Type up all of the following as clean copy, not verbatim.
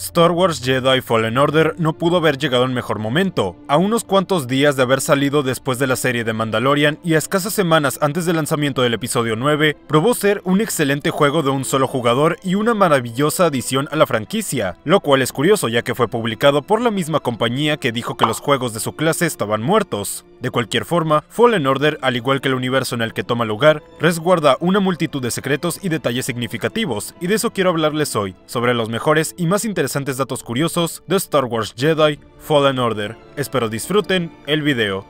Star Wars Jedi Fallen Order no pudo haber llegado en mejor momento. A unos cuantos días de haber salido después de la serie de Mandalorian y a escasas semanas antes del lanzamiento del episodio 9, probó ser un excelente juego de un solo jugador y una maravillosa adición a la franquicia, lo cual es curioso ya que fue publicado por la misma compañía que dijo que los juegos de su clase estaban muertos. De cualquier forma, Fallen Order, al igual que el universo en el que toma lugar, resguarda una multitud de secretos y detalles significativos, y de eso quiero hablarles hoy, sobre los mejores y más interesantes datos curiosos de Star Wars Jedi Fallen Order. Espero disfruten el video.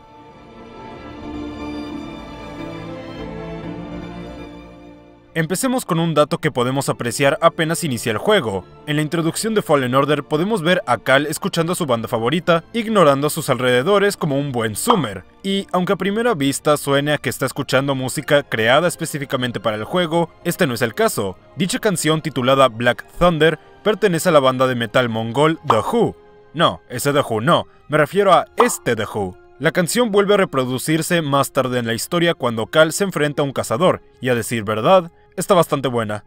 Empecemos con un dato que podemos apreciar apenas inicia el juego. En la introducción de Fallen Order podemos ver a Cal escuchando a su banda favorita, ignorando a sus alrededores como un buen zoomer. Y aunque a primera vista suene a que está escuchando música creada específicamente para el juego, este no es el caso. Dicha canción, titulada Black Thunder, pertenece a la banda de metal mongol The Who. No, ese The Who no, me refiero a este The Who. La canción vuelve a reproducirse más tarde en la historia cuando Cal se enfrenta a un cazador, y a decir verdad, está bastante buena.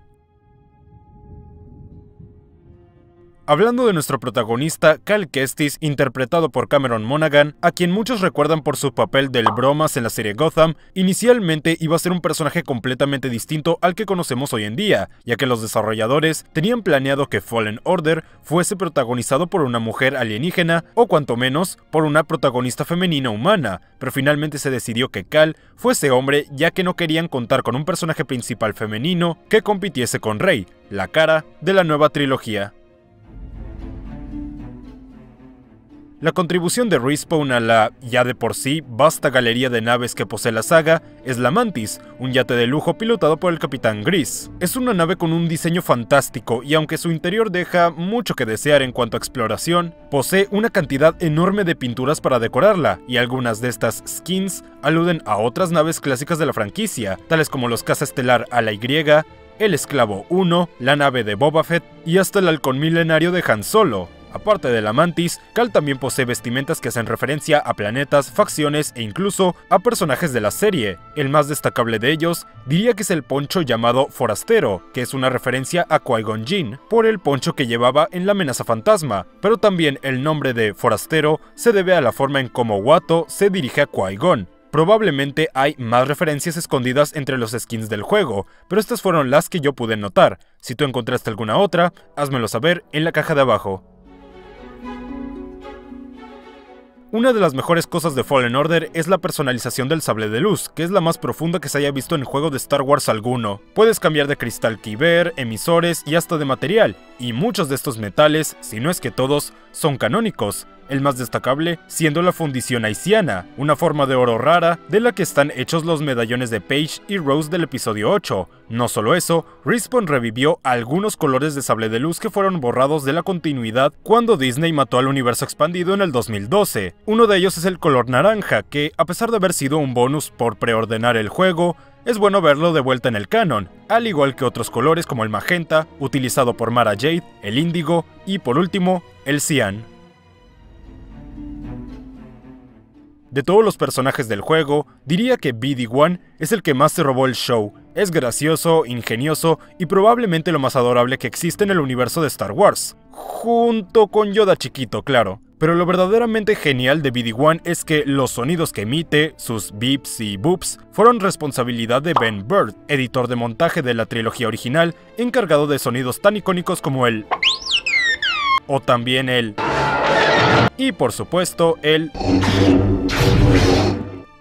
Hablando de nuestro protagonista, Cal Kestis, interpretado por Cameron Monaghan, a quien muchos recuerdan por su papel del Bromas en la serie Gotham, inicialmente iba a ser un personaje completamente distinto al que conocemos hoy en día, ya que los desarrolladores tenían planeado que Fallen Order fuese protagonizado por una mujer alienígena, o cuanto menos, por una protagonista femenina humana, pero finalmente se decidió que Cal fuese hombre ya que no querían contar con un personaje principal femenino que compitiese con Rey, la cara de la nueva trilogía. La contribución de Respawn a la, ya de por sí, vasta galería de naves que posee la saga es la Mantis, un yate de lujo pilotado por el Capitán Gris. Es una nave con un diseño fantástico y aunque su interior deja mucho que desear en cuanto a exploración, posee una cantidad enorme de pinturas para decorarla y algunas de estas skins aluden a otras naves clásicas de la franquicia, tales como los Caza Estelar a la Y, el Esclavo Uno, la nave de Boba Fett y hasta el Halcón Milenario de Han Solo. Aparte de la Mantis, Cal también posee vestimentas que hacen referencia a planetas, facciones e incluso a personajes de la serie. El más destacable de ellos diría que es el poncho llamado Forastero, que es una referencia a Qui-Gon por el poncho que llevaba en la amenaza fantasma, pero también el nombre de Forastero se debe a la forma en cómo Wato se dirige a Qui-Gon. Probablemente hay más referencias escondidas entre los skins del juego, pero estas fueron las que yo pude notar. Si tú encontraste alguna otra, házmelo saber en la caja de abajo. Una de las mejores cosas de Fallen Order es la personalización del sable de luz, que es la más profunda que se haya visto en juego de Star Wars alguno. Puedes cambiar de cristal kyber, emisores y hasta de material, y muchos de estos metales, si no es que todos, son canónicos. El más destacable siendo la fundición aiciana, una forma de oro rara de la que están hechos los medallones de Paige y Rose del episodio 8. No solo eso, Respawn revivió algunos colores de sable de luz que fueron borrados de la continuidad cuando Disney mató al universo expandido en el 2012. Uno de ellos es el color naranja, que a pesar de haber sido un bonus por preordenar el juego, es bueno verlo de vuelta en el canon, al igual que otros colores como el magenta, utilizado por Mara Jade, el índigo y por último, el cian. De todos los personajes del juego, diría que BD-1 es el que más se robó el show. Es gracioso, ingenioso y probablemente lo más adorable que existe en el universo de Star Wars. Junto con Yoda chiquito, claro. Pero lo verdaderamente genial de BD-1 es que los sonidos que emite, sus beeps y boops, fueron responsabilidad de Ben Burtt, editor de montaje de la trilogía original, encargado de sonidos tan icónicos como el... o también el... y por supuesto el...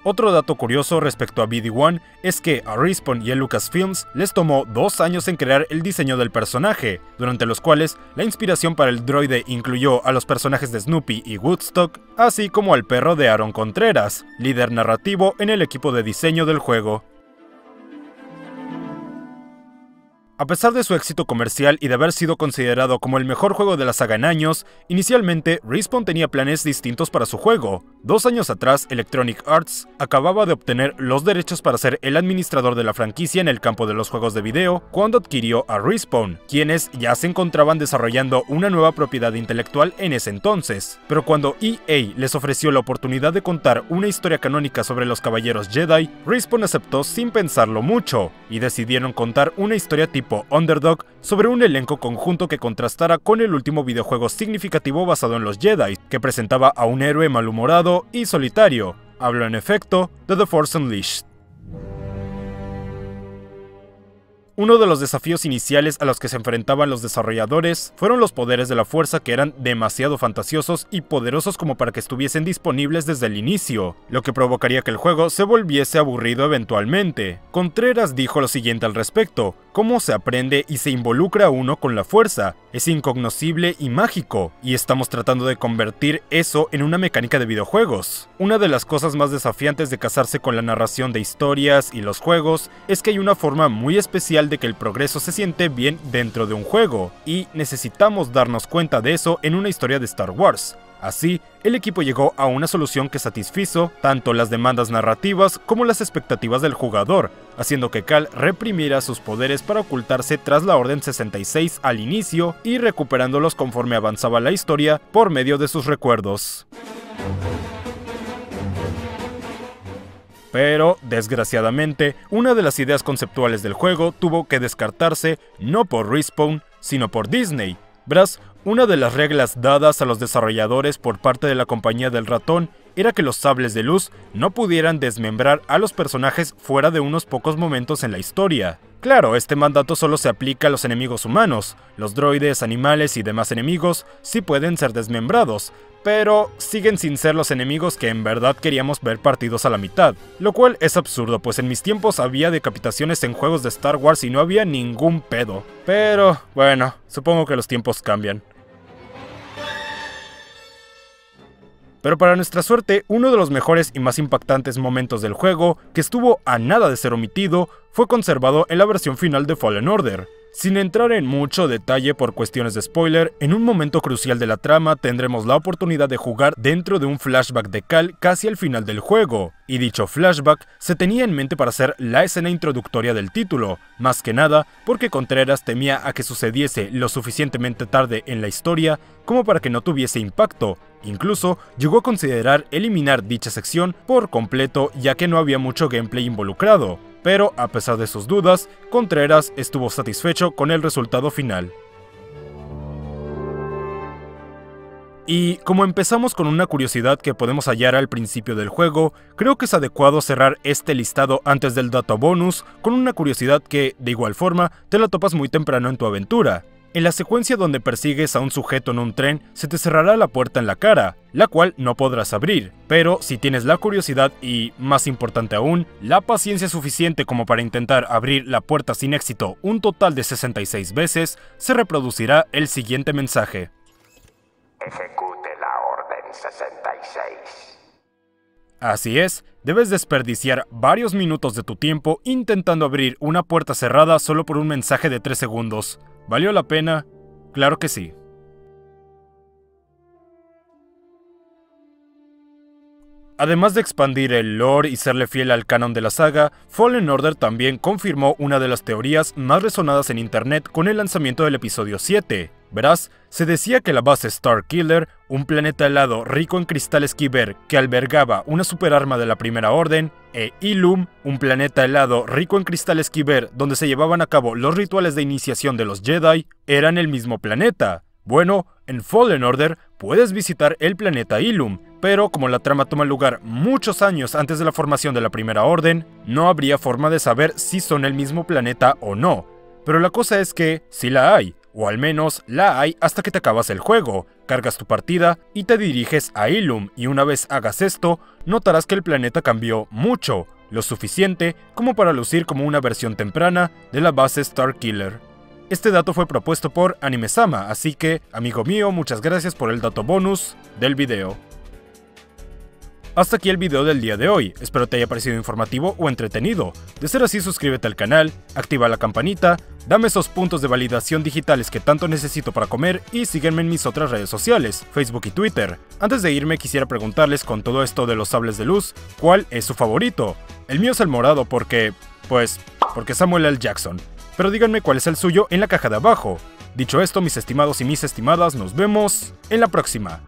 Otro dato curioso respecto a BD-1 es que a Respawn y a Lucasfilms les tomó 2 años en crear el diseño del personaje, durante los cuales la inspiración para el droide incluyó a los personajes de Snoopy y Woodstock, así como al perro de Aaron Contreras, líder narrativo en el equipo de diseño del juego. A pesar de su éxito comercial y de haber sido considerado como el mejor juego de la saga en años, inicialmente Respawn tenía planes distintos para su juego. 2 años atrás, Electronic Arts acababa de obtener los derechos para ser el administrador de la franquicia en el campo de los juegos de video cuando adquirió a Respawn, quienes ya se encontraban desarrollando una nueva propiedad intelectual en ese entonces. Pero cuando EA les ofreció la oportunidad de contar una historia canónica sobre los caballeros Jedi, Respawn aceptó sin pensarlo mucho, y decidieron contar una historia tipo tipo underdog sobre un elenco conjunto que contrastara con el último videojuego significativo basado en los Jedi, que presentaba a un héroe malhumorado y solitario. Hablo en efecto de The Force Unleashed. Uno de los desafíos iniciales a los que se enfrentaban los desarrolladores fueron los poderes de la fuerza, que eran demasiado fantasiosos y poderosos como para que estuviesen disponibles desde el inicio, lo que provocaría que el juego se volviese aburrido eventualmente. Contreras dijo lo siguiente al respecto: ¿cómo se aprende y se involucra uno con la fuerza? Es incognoscible y mágico, y estamos tratando de convertir eso en una mecánica de videojuegos. Una de las cosas más desafiantes de casarse con la narración de historias y los juegos es que hay una forma muy especial de que el progreso se siente bien dentro de un juego, y necesitamos darnos cuenta de eso en una historia de Star Wars. Así, el equipo llegó a una solución que satisfizo tanto las demandas narrativas como las expectativas del jugador, haciendo que Cal reprimiera sus poderes para ocultarse tras la Orden 66 al inicio y recuperándolos conforme avanzaba la historia por medio de sus recuerdos. Pero, desgraciadamente, una de las ideas conceptuales del juego tuvo que descartarse no por Respawn, sino por Disney. Verás, una de las reglas dadas a los desarrolladores por parte de la compañía del ratón era que los sables de luz no pudieran desmembrar a los personajes fuera de unos pocos momentos en la historia. Claro, este mandato solo se aplica a los enemigos humanos. Los droides, animales y demás enemigos sí pueden ser desmembrados, pero siguen sin ser los enemigos que en verdad queríamos ver partidos a la mitad, lo cual es absurdo, pues en mis tiempos había decapitaciones en juegos de Star Wars y no había ningún pedo. Pero bueno, supongo que los tiempos cambian. Pero para nuestra suerte, uno de los mejores y más impactantes momentos del juego, que estuvo a nada de ser omitido, fue conservado en la versión final de Fallen Order. Sin entrar en mucho detalle por cuestiones de spoiler, en un momento crucial de la trama tendremos la oportunidad de jugar dentro de un flashback de Cal casi al final del juego, y dicho flashback se tenía en mente para hacer la escena introductoria del título, más que nada porque Contreras temía a que sucediese lo suficientemente tarde en la historia como para que no tuviese impacto. Incluso llegó a considerar eliminar dicha sección por completo, ya que no había mucho gameplay involucrado, pero a pesar de sus dudas, Contreras estuvo satisfecho con el resultado final. Y como empezamos con una curiosidad que podemos hallar al principio del juego, creo que es adecuado cerrar este listado antes del dato bonus con una curiosidad que, de igual forma, te la topas muy temprano en tu aventura. En la secuencia donde persigues a un sujeto en un tren, se te cerrará la puerta en la cara, la cual no podrás abrir, pero si tienes la curiosidad y, más importante aún, la paciencia suficiente como para intentar abrir la puerta sin éxito un total de 66 veces, se reproducirá el siguiente mensaje: ejecute la Orden 66. Así es, debes desperdiciar varios minutos de tu tiempo intentando abrir una puerta cerrada solo por un mensaje de 3 segundos. ¿Valió la pena? Claro que sí. Además de expandir el lore y serle fiel al canon de la saga, Fallen Order también confirmó una de las teorías más resonadas en internet con el lanzamiento del episodio 7. Verás, se decía que la base Starkiller, un planeta helado rico en cristales kyber que albergaba una superarma de la Primera Orden, e Ilum, un planeta helado rico en cristales kyber donde se llevaban a cabo los rituales de iniciación de los Jedi, eran el mismo planeta. Bueno, en Fallen Order puedes visitar el planeta Ilum, pero como la trama toma lugar muchos años antes de la formación de la Primera Orden, no habría forma de saber si son el mismo planeta o no. Pero la cosa es que sí la hay. O al menos la hay hasta que te acabas el juego, cargas tu partida y te diriges a Ilum, y una vez hagas esto, notarás que el planeta cambió mucho, lo suficiente como para lucir como una versión temprana de la base Starkiller. Este dato fue propuesto por Anime-sama, así que, amigo mío, muchas gracias por el dato bonus del video. Hasta aquí el video del día de hoy, espero te haya parecido informativo o entretenido. De ser así, suscríbete al canal, activa la campanita, dame esos puntos de validación digitales que tanto necesito para comer y sígueme en mis otras redes sociales, Facebook y Twitter. Antes de irme, quisiera preguntarles, con todo esto de los sables de luz, ¿cuál es su favorito? El mío es el morado porque, pues, porque Samuel L. Jackson. Pero díganme cuál es el suyo en la caja de abajo. Dicho esto, mis estimados y mis estimadas, nos vemos en la próxima.